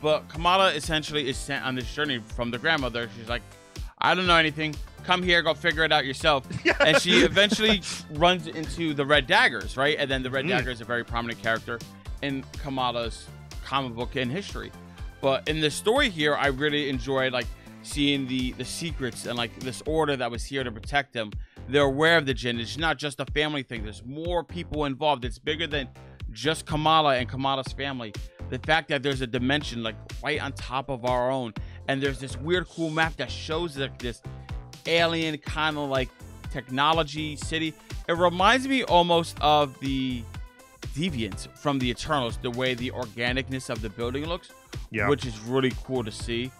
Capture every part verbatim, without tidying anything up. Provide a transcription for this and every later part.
But Kamala essentially is sent on this journey from the grandmother. She's like, I don't know anything. Come here, go figure it out yourself. And she eventually runs into the Red Daggers, right? And then the Red mm. Dagger is a very prominent character in Kamala's comic book and history. But in the story here, I really enjoyed like seeing the the secrets and like this order that was here to protect them. They're aware of the djinn. It's not just a family thing. There's more people involved. It's bigger than just Kamala and Kamala's family. The fact that there's a dimension like right on top of our own, and there's this weird cool map that shows like this alien kind of like technology city. It reminds me almost of the Deviants from the Eternals, the way the organicness of the building looks, yeah, which is really cool to see.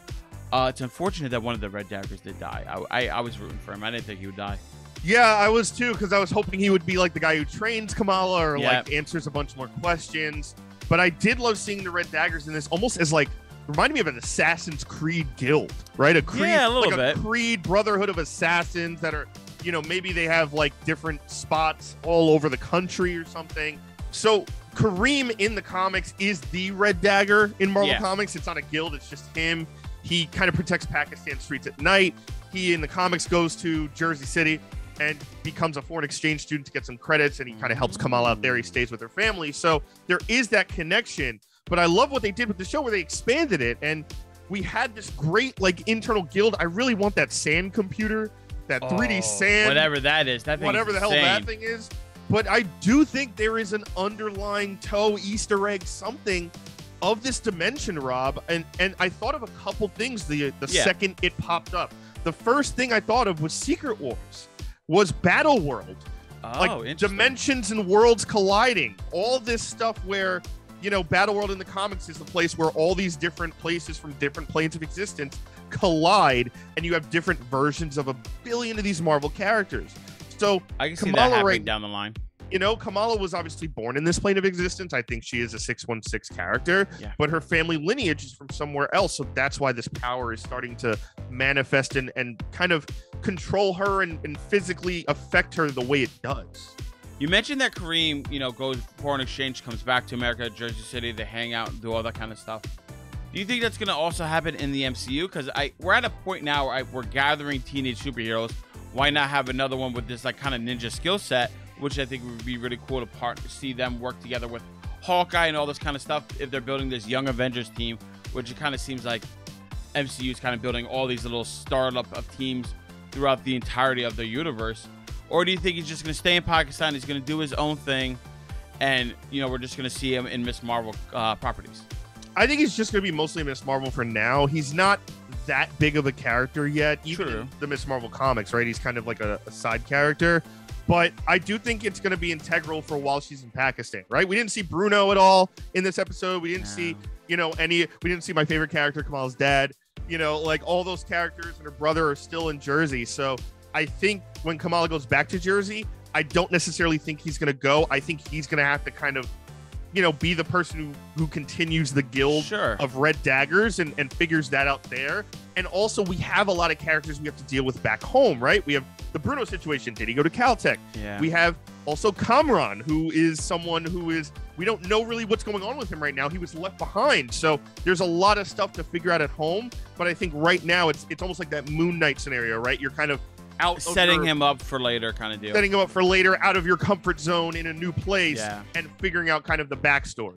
Uh, it's unfortunate that one of the Red Daggers did die. I, I, I was rooting for him. I didn't think he would die. Yeah, I was too, because I was hoping he would be like the guy who trains Kamala or yeah. like answers a bunch more questions. But I did love seeing the Red Daggers in this almost as like, reminded me of an Assassin's Creed guild, right? A Creed, yeah, a little like bit. A Creed brotherhood of assassins that are, you know, maybe they have like different spots all over the country or something. So Kareem in the comics is the Red Dagger in Marvel yeah. Comics. It's not a guild, it's just him. He kind of protects Pakistan streets at night. He in the comics goes to Jersey City and becomes a foreign exchange student to get some credits, and he kind of helps Kamala out there. He stays with her family. So there is that connection. But I love what they did with the show where they expanded it, and we had this great like internal guild. I really want that sand computer, that oh, three D sand. Whatever that is. That thing whatever is the insane. hell that thing is. But I do think there is an underlying toe Easter egg something of this dimension, Rob. And and I thought of a couple things the, the yeah. second it popped up. The first thing I thought of was Secret Wars, was Battleworld. Oh, like dimensions and worlds colliding. All this stuff where, you know, Battleworld in the comics is the place where all these different places from different planes of existence collide, and you have different versions of a billion of these Marvel characters. So I can see that happening down the line. You know, Kamala was obviously born in this plane of existence. I think she is a six one six character, yeah. but her family lineage is from somewhere else. So that's why this power is starting to manifest and, and kind of control her and, and physically affect her the way it does. You mentioned that Kareem, you know, goes foreign exchange, comes back to America, Jersey City, they hang out and do all that kind of stuff. Do you think that's going to also happen in the M C U? Because I we're at a point now where I, we're gathering teenage superheroes. Why not have another one with this like kind of ninja skill set, which I think would be really cool to part see them work together with Hawkeye and all this kind of stuff if they're building this Young Avengers team, which it kind of seems like M C U is kind of building all these little startup of teams throughout the entirety of the universe. Or do you think he's just going to stay in Pakistan, he's going to do his own thing, and, you know, we're just going to see him in Miz Marvel uh, properties? I think he's just going to be mostly Miz Marvel for now. He's not that big of a character yet. Even True. the Miz Marvel comics, right? He's kind of like a, a side character. But I do think it's going to be integral for while she's in Pakistan, right? We didn't see Bruno at all in this episode. We didn't no. see, you know, any... We didn't see my favorite character, Kamala's dad. You know, like, all those characters and her brother are still in Jersey, so... I think when Kamala goes back to Jersey, I don't necessarily think he's going to go. I think he's going to have to kind of, you know, be the person who, who continues the guild sure. of Red Daggers and, and figures that out there. And also, we have a lot of characters we have to deal with back home, right? We have the Bruno situation. Did he go to Caltech? Yeah. We have also Kamran, who is someone who is, we don't know really what's going on with him right now. He was left behind. So there's a lot of stuff to figure out at home. But I think right now, it's, it's almost like that Moon Knight scenario, right? You're kind of Out setting your, him up for later kind of deal. Setting him up for later out of your comfort zone in a new place yeah. and figuring out kind of the backstory.